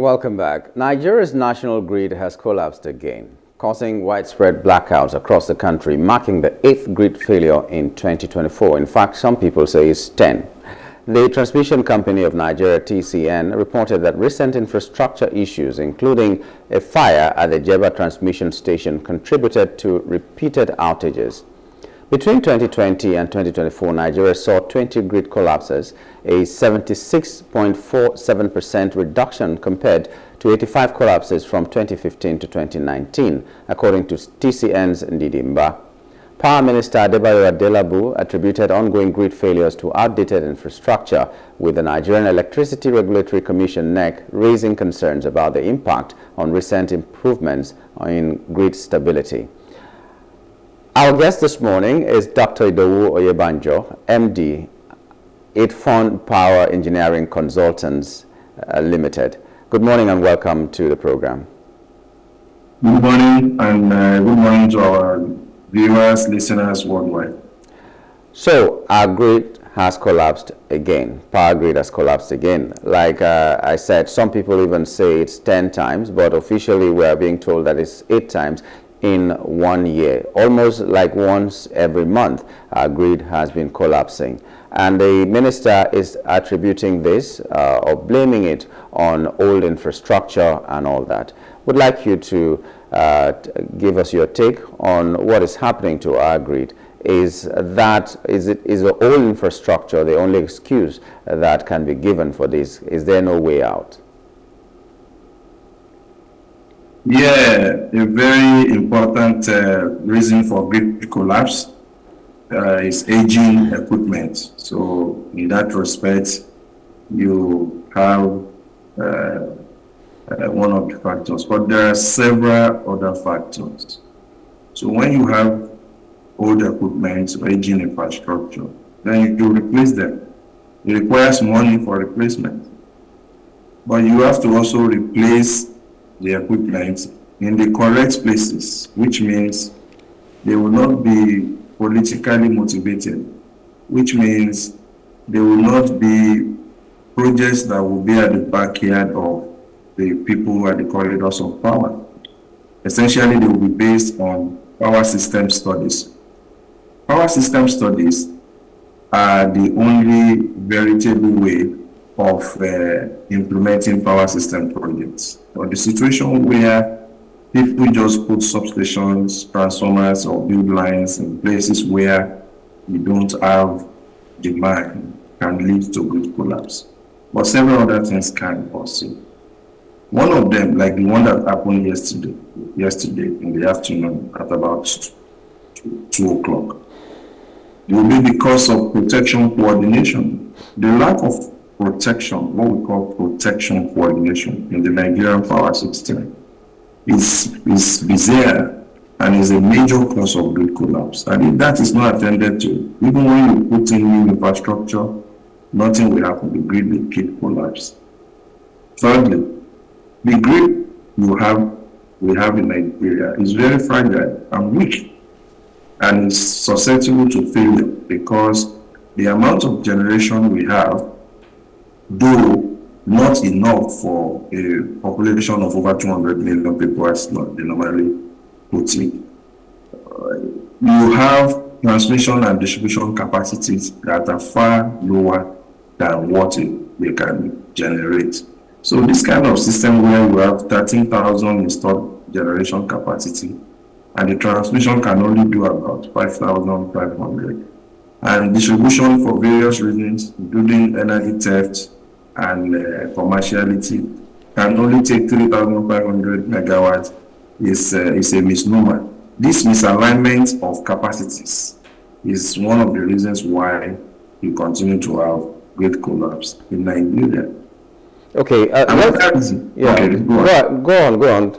Welcome back. Nigeria's national grid has collapsed again, causing widespread blackouts across the country, marking the 8th grid failure in 2024. In fact, some people say it's 10. The Transmission Company of Nigeria, TCN, reported that recent infrastructure issues, including a fire at the Jebba transmission station, contributed to repeated outages. Between 2020 and 2024, Nigeria saw 20 grid collapses, a 76.47% reduction compared to 85 collapses from 2015 to 2019, according to TCN's Ndidimba. Power Minister Adebayo Adelabu attributed ongoing grid failures to outdated infrastructure, with the Nigerian Electricity Regulatory Commission (NERC) raising concerns about the impact on recent improvements in grid stability. Our guest this morning is Dr. Idowu Oyebanjo, MD, IDFON Power Engineering Consultants Limited. Good morning and welcome to the program. Good morning and good morning to our viewers, listeners worldwide. So our grid has collapsed again. Power grid has collapsed again. Like I said, some people even say it's 10 times, but officially we are being told that it's 8 times. In 1 year, almost like once every month, our grid has been collapsing, and the minister is attributing this or blaming it on old infrastructure and all that. Would like you to give us your take on what is happening to our grid. Is the old infrastructure the only excuse that can be given for this? Is there no way out? Yeah, a very important reason for grid collapse is aging equipment. So in that respect, you have one of the factors, but there are several other factors. So when you have old equipment or aging infrastructure, then you replace them. It requires money for replacement, but you have to also replace the equipment in the correct places, which means they will not be politically motivated, which means they will not be projects that will be at the backyard of the people who are the corridors of power. Essentially, they will be based on power system studies. Power system studies are the only veritable way of implementing power system projects. Or the situation where people just put substations, transformers, or build lines in places where you don't have demand can lead to grid collapse. But several other things can also. One of them, like the one that happened yesterday in the afternoon at about 2 o'clock, it will be because of protection coordination. The lack of protection, what we call protection coordination in the Nigerian power system, is bizarre and is a major cause of grid collapse. And if that is not attended to, even when you put in new infrastructure, nothing will happen. The grid will keep collapse. Thirdly, the grid we have in Nigeria is very fragile and weak, and is susceptible to failure because the amount of generation we have, though not enough for a population of over 200 million people, as not they normally put it, you have transmission and distribution capacities that are far lower than what they can generate. So this kind of system where you have 13,000 installed generation capacity and the transmission can only do about 5,500, and distribution for various reasons, including energy theft and commerciality, can only take 3,500 megawatts is a misnomer. This misalignment of capacities is one of the reasons why you continue to have grid collapse in Nigeria. Okay, go on.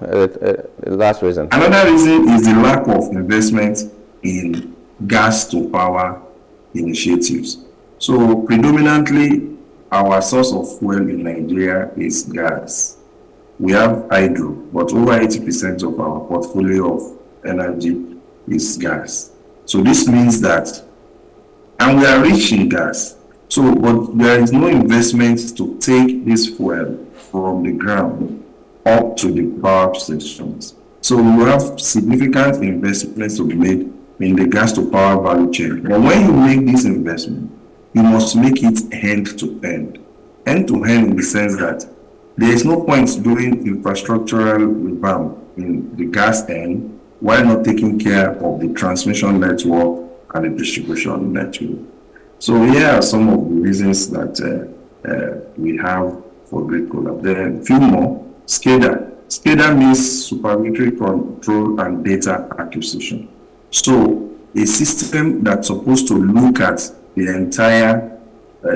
Last reason. Another reason is the lack of investment in gas to power initiatives. So predominantly, our source of fuel in Nigeria is gas. We have hydro, but over 80% of our portfolio of energy is gas. So this means that, and we are rich in gas. So, but there is no investment to take this fuel from the ground up to the power stations. So we have significant investments to be made in regards to power value chain. But when you make this investment, you must make it end to end. End to end in the sense that there is no point doing infrastructural revamp in the gas end while not taking care of the transmission network and the distribution network. So here are some of the reasons that we have for grid collapse. There are a few more. SCADA. SCADA means supervisory control and data acquisition. So a system that's supposed to look at the entire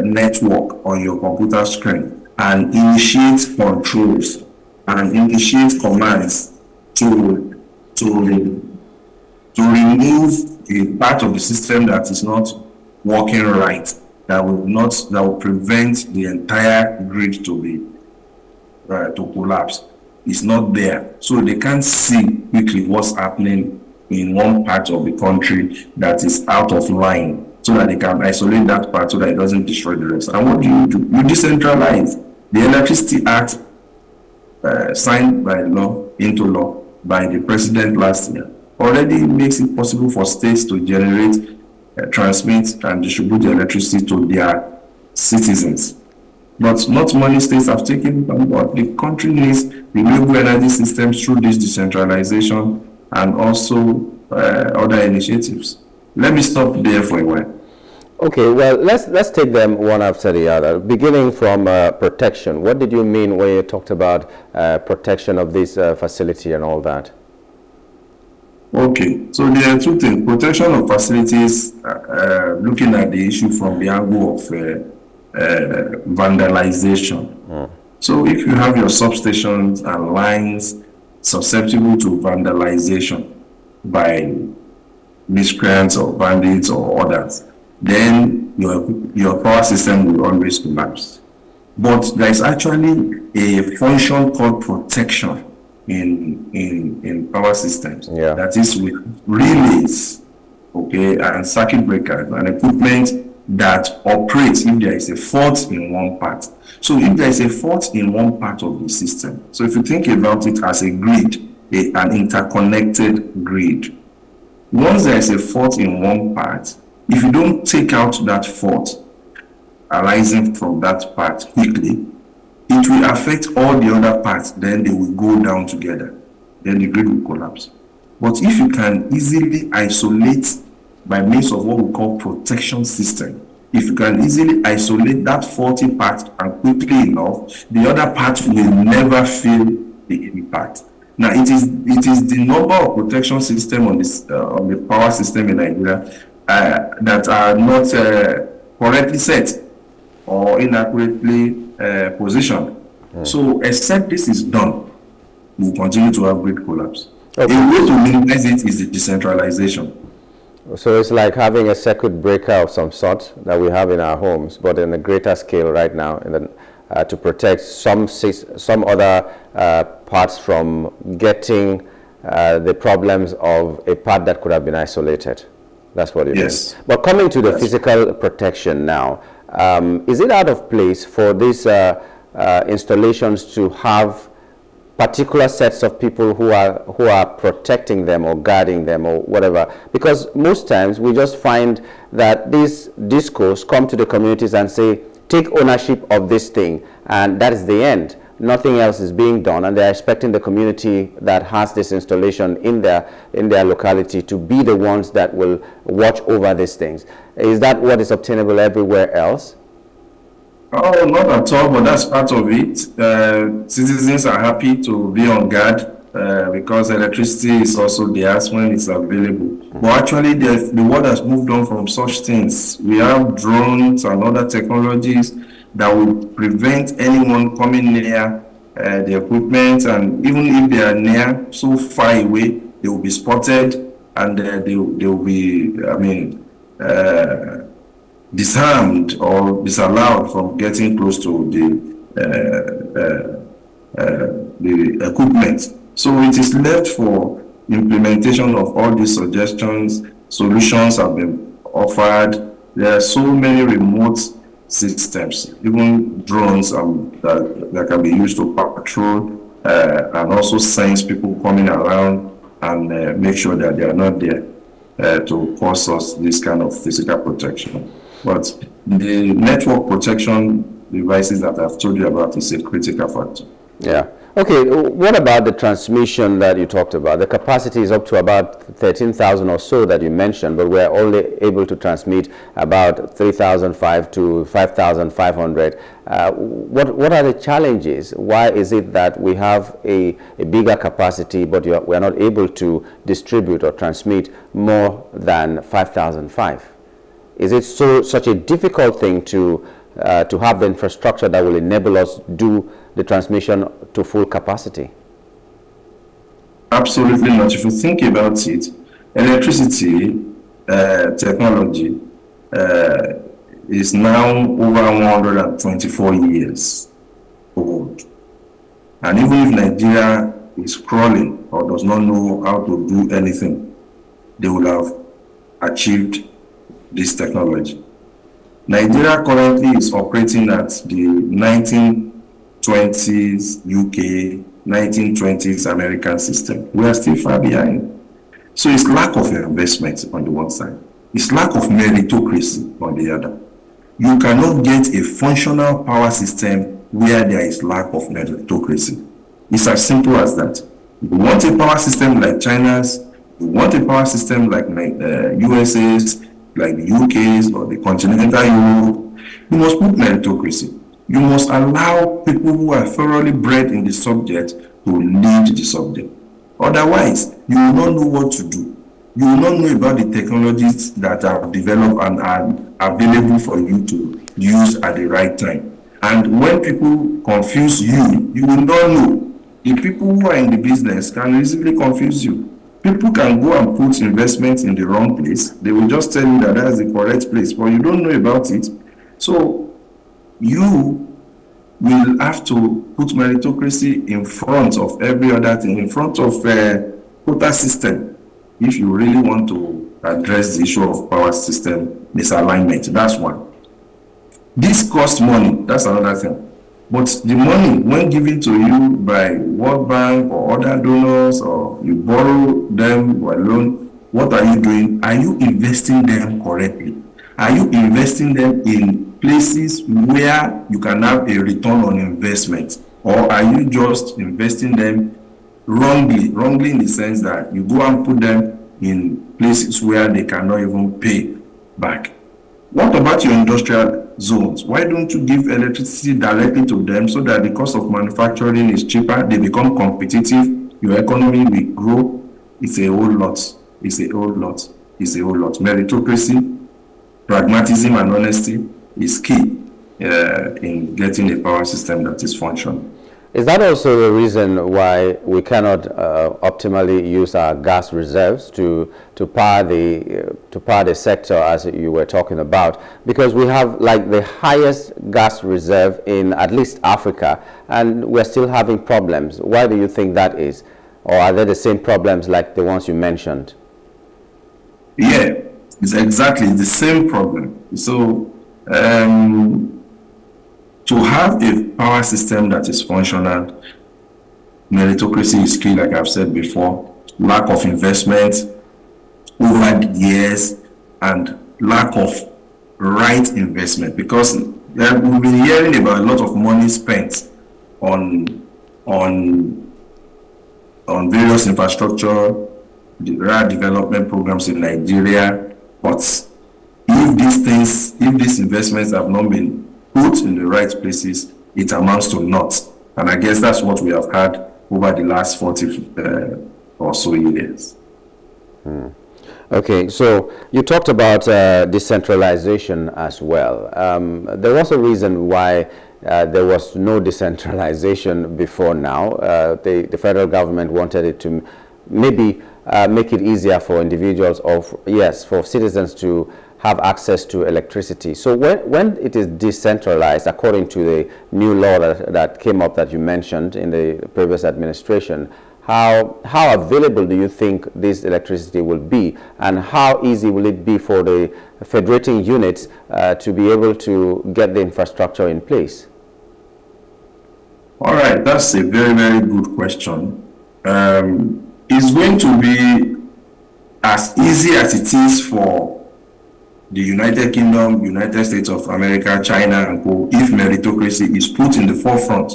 network on your computer screen and initiate controls and initiate commands to remove a part of the system that is not working right, that will prevent the entire grid to be to collapse. It's not there, so they can't see quickly what's happening in one part of the country that is out of line, so that they can isolate that part so that it doesn't destroy the rest. And what do? You decentralize the Electricity Act signed by law into law by the president last year. Already makes it possible for states to generate, transmit, and distribute the electricity to their citizens. But not many states have taken on board. The country needs renewable energy systems through this decentralization and also other initiatives. Let me stop there for a while. Okay, well, let's take them one after the other, beginning from protection. What did you mean when you talked about protection of this facility and all that? Okay, so there are two things. Protection of facilities, looking at the issue from the angle of vandalization. Mm. So if you have your substations and lines susceptible to vandalization by miscreants or bandits or others, then your power system will always collapse. But there is actually a function called protection in power systems, yeah. That is with relays, okay, and circuit breakers and equipment that operates if there is a fault in one part. So if there is a fault in one part of the system, so if you think about it as a grid, an interconnected grid, once there is a fault in one part, if you don't take out that fault arising from that part quickly, it will affect all the other parts, then they will go down together. Then the grid will collapse. But if you can easily isolate by means of what we call protection system, if you can easily isolate that faulty part and quickly enough, the other part will never feel the impact. Now, it is the number of protection system on the power system in Nigeria that are not correctly set or inaccurately position. Mm. So, except this is done, we will continue to have grid collapse. Okay. A way to minimize it is the decentralization. So it's like having a circuit breaker of some sort that we have in our homes, but in a greater scale right now, and then to protect some other parts from getting the problems of a part that could have been isolated. That's what it is. Yes. But coming to the physical protection now. Is it out of place for these installations to have particular sets of people who are protecting them or guarding them or whatever? Because most times we just find that these discos come to the communities and say, take ownership of this thing, and that is the end. Nothing else is being done, and they're expecting the community that has this installation in their locality to be the ones that will watch over these things. Is that what is obtainable everywhere else? Oh, not at all, but that's part of it. Citizens are happy to be on guard because electricity is also theirs when it's available. But actually, the world has moved on from such things. We have drones and other technologies that would prevent anyone coming near the equipment, and even if they are near, so far away, they will be spotted, and they will be, I mean, disarmed or disallowed from getting close to the equipment. So it is left for implementation of all these suggestions. Solutions have been offered. There are so many remote systems, even drones that can be used to patrol and also sense people coming around and make sure that they are not there to cause us this kind of physical protection. But the network protection devices that I've told you about is a critical factor. Yeah. Okay, what about the transmission that you talked about? The capacity is up to about 13,000 or so that you mentioned, but we're only able to transmit about 3,500 to 5,500. What are the challenges? Why is it that we have a bigger capacity, but we're not able to distribute or transmit more than 5,500? Is it such a difficult thing to have the infrastructure that will enable us to do the transmission to full capacity? Absolutely not. If you think about it, electricity technology is now over 124 years old. And even if Nigeria is crawling or does not know how to do anything, they will have achieved this technology. Nigeria currently is operating at the 1920s UK, 1920s American system. We are still far behind. So it's lack of investment on the one side. It's lack of meritocracy on the other. You cannot get a functional power system where there is lack of meritocracy. It's as simple as that. You want a power system like China's, you want a power system like USA's, like the UK's or the continental Europe, you must put meritocracy. You must allow people who are thoroughly bred in the subject to lead the subject. Otherwise, you will not know what to do. You will not know about the technologies that are developed and are available for you to use at the right time. And when people confuse you, you will not know. The people who are in the business can easily confuse you. People can go and put investments in the wrong place. They will just tell you that that's the correct place, but you don't know about it. So you will have to put meritocracy in front of every other thing, in front of a quota system, if you really want to address the issue of power system misalignment. That's one. This costs money. That's another thing. But the money, when given to you by World Bank or other donors, or you borrow them or loan, what are you doing? Are you investing them correctly? Are you investing them in places where you can have a return on investment? Or are you just investing them wrongly? Wrongly in the sense that you go and put them in places where they cannot even pay back. What about your industrial zones? Why don't you give electricity directly to them so that the cost of manufacturing is cheaper, they become competitive, your economy will grow? It's a whole lot. It's a whole lot. It's a whole lot. Meritocracy, pragmatism, and honesty is key in getting a power system that is functional. Is that also the reason why we cannot optimally use our gas reserves to power the sector, as you were talking about? Because we have like the highest gas reserve in at least Africa, and we're still having problems. Why do you think that is? Or are they the same problems like the ones you mentioned? Yeah, it's exactly the same problem. So to have a power system that is functional, meritocracy is key, like I've said before, lack of investment over the years, and lack of right investment, because we've been hearing about a lot of money spent on various infrastructure, rural development programs in Nigeria, but if these investments have not been put in the right places, it amounts to naught. And I guess that's what we have had over the last 40 or so years. Hmm. Okay, so you talked about decentralization as well. There was a reason why there was no decentralization before now. The federal government wanted it to maybe make it easier for individuals, for citizens to have access to electricity. So when it is decentralized, according to the new law that came up that you mentioned in the previous administration, how available do you think this electricity will be, and how easy will it be for the federating units to be able to get the infrastructure in place? All right, that's a very, very good question. It's going to be as easy as it is for the United Kingdom, United States of America, China, and co, if meritocracy is put in the forefront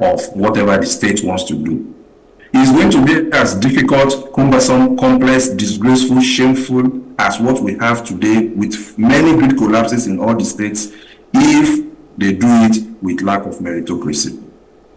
of whatever the state wants to do. It's going to be as difficult, cumbersome, complex, disgraceful, shameful as what we have today with many grid collapses in all the states if they do it with lack of meritocracy.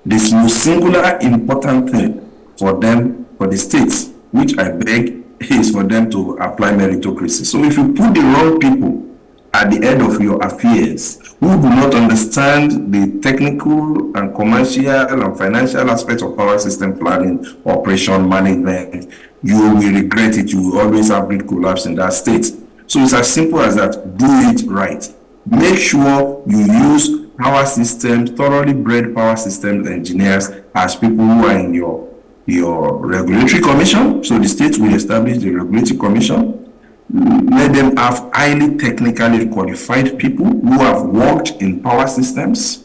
This new singular important thing for them, for the states, which I beg is for them to apply meritocracy. So if you put the wrong people at the head of your affairs who do not understand the technical and commercial and financial aspects of power system planning, operation, management, you will regret it. You will always have grid collapse in that state. So it's as simple as that. Do it right. Make sure you use power systems, thoroughly bred power systems engineers as people who are in your regulatory commission. So the states will establish the regulatory commission. Let them have highly technically qualified people who have worked in power systems.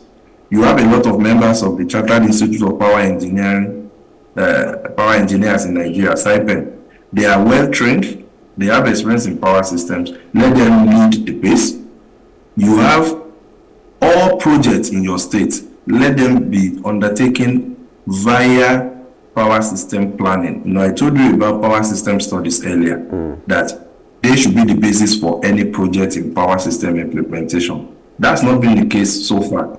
You have a lot of members of the Chartered Institute of Power Engineering, power engineers in Nigeria, SIPEM. They are well trained. They have experience in power systems. Let them lead the pace. You have all projects in your state. Let them be undertaken via power system planning. Now, I told you about power system studies earlier, that they should be the basis for any project in power system implementation. That's not been the case so far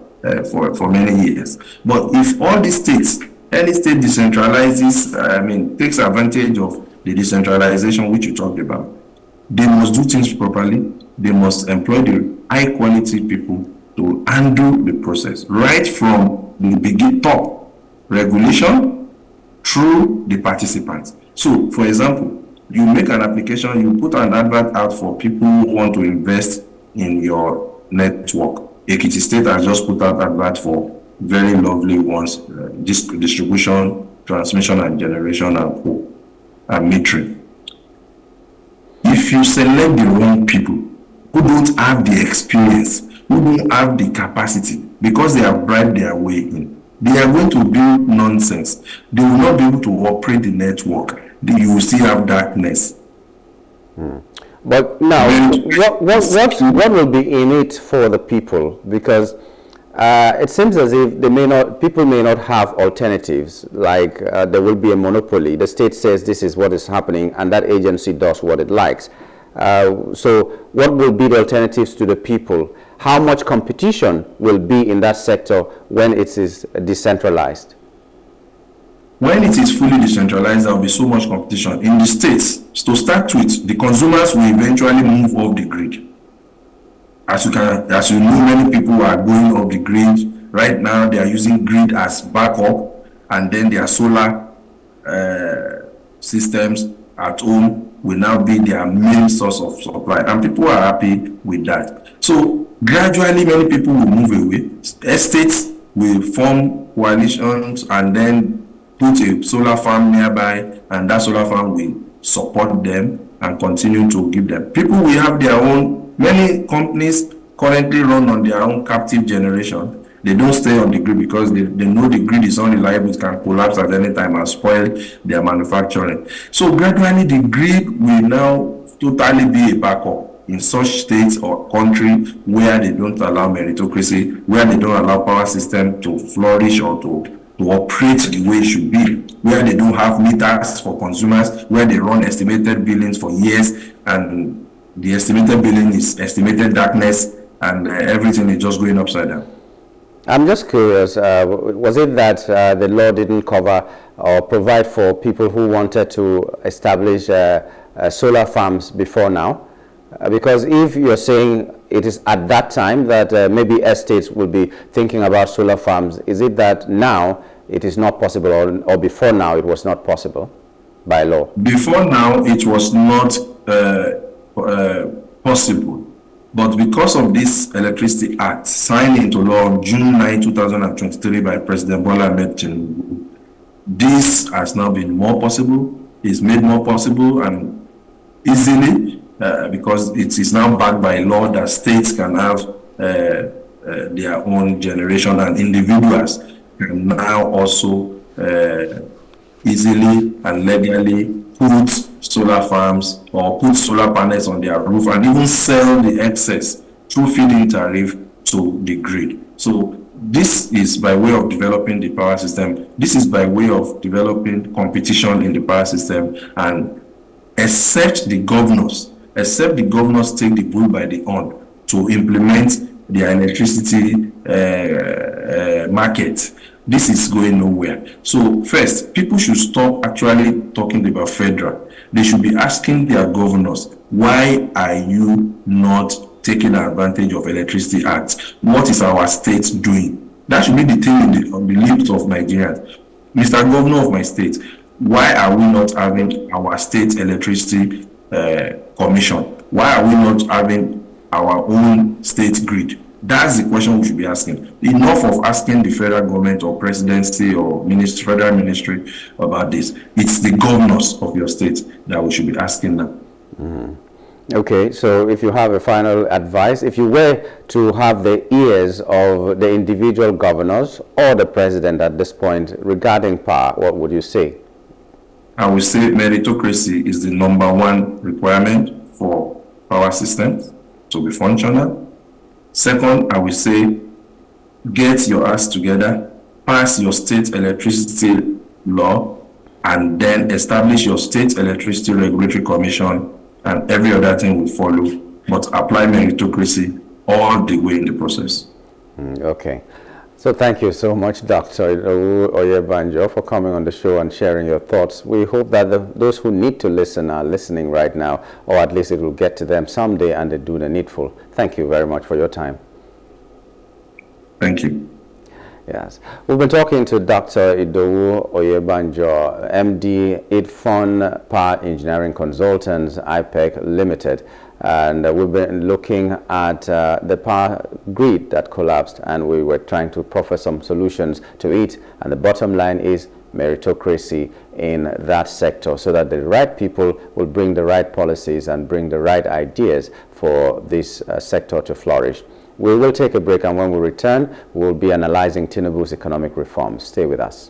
for many years. But if all the states, any state decentralizes, takes advantage of the decentralization which you talked about, they must do things properly. They must employ the high quality people to handle the process, right from the beginning, top regulation through the participants. So, for example, you make an application, you put an advert out for people who want to invest in your network. Ekiti State has just put out advert for very lovely ones, distribution, transmission and generation, and metering. If you select the wrong people who don't have the experience, who don't have the capacity, because they have bribed their way in, they are going to build nonsense. They will not be able to operate the network. You will still have darkness. But now, what will be in it for the people? Because it seems as if they may not, people may not have alternatives, like there will be a monopoly. The state says this is what is happening, and that agency does what it likes. So what will be the alternatives to the people? How much competition will be in that sector when it is decentralized? When it is fully decentralized, there will be so much competition in the states. To start with, the consumers will eventually move off the grid. As you know, many people are going off the grid. Right now, they are using grid as backup, and then their solar systems at home will now be their main source of supply. And people are happy with that. So gradually, many people will move away. Estates will form coalitions, and then put a solar farm nearby, and that solar farm will support them and continue to give them. People will have their own, many companies currently run on their own captive generation. They don't stay on the grid because they know the grid is unreliable, it can collapse at any time and spoil their manufacturing. So gradually the grid will now totally be a backup in such states or country where they don't allow meritocracy, where they don't allow power system to flourish or to operate the way it should be, where they don't have meters for consumers, where they run estimated billings for years, and the estimated billing is estimated darkness, and everything is just going upside down. I'm just curious, was it that the law didn't cover or provide for people who wanted to establish solar farms before now? Because if you're saying it is at that time that maybe estates will be thinking about solar farms, is it that now it is not possible, or before now it was not possible by law? Before now it was not possible, but because of this Electricity Act signed into law on June 9, 2023 by President Bola, This has now been more possible, is made more possible and easily because it is now backed by law that states can have their own generation, and individuals can now also easily and legally put solar farms or put solar panels on their roof and even sell the excess through feed-in tariff to the grid. So this is by way of developing the power system. This is by way of developing competition in the power system. And except the governors take the bull by the horn to implement their electricity market, this is going nowhere. So first, people should stop actually talking about federal. They should be asking their governors, why are you not taking advantage of Electricity Act? What is our state doing? That should be the thing on the lips of Nigerians. Mr. Governor of my state, why are we not having our state electricity commission? Why are we not having our own state grid? That's the question we should be asking. Enough of asking the federal government or presidency or ministry, federal ministry about this. It's the governors of your state that we should be asking them. Mm-hmm. Okay, so if you have a final advice, if you were to have the ears of the individual governors or the president at this point regarding power, what would you say? I would say meritocracy is the #1 requirement for power systems to be functional. Second, I will say, get your ass together, pass your state electricity law, and then establish your state electricity regulatory commission, and every other thing will follow. But apply meritocracy all the way in the process. Okay. So thank you so much, Dr. Idowu Oyebanjo, for coming on the show and sharing your thoughts. We hope that those who need to listen are listening right now, or at least it will get to them someday and they do the needful. Thank you very much for your time. Thank you. Yes. We've been talking to Dr. Idowu Oyebanjo, MD, IDFON Power Engineering Consultants, IPEC Limited. And we've been looking at the power grid that collapsed, and we were trying to proffer some solutions to it. And the bottom line is meritocracy in that sector, so that the right people will bring the right policies and bring the right ideas for this sector to flourish. We will take a break, and when we return, we'll be analyzing Tinubu's economic reforms. Stay with us.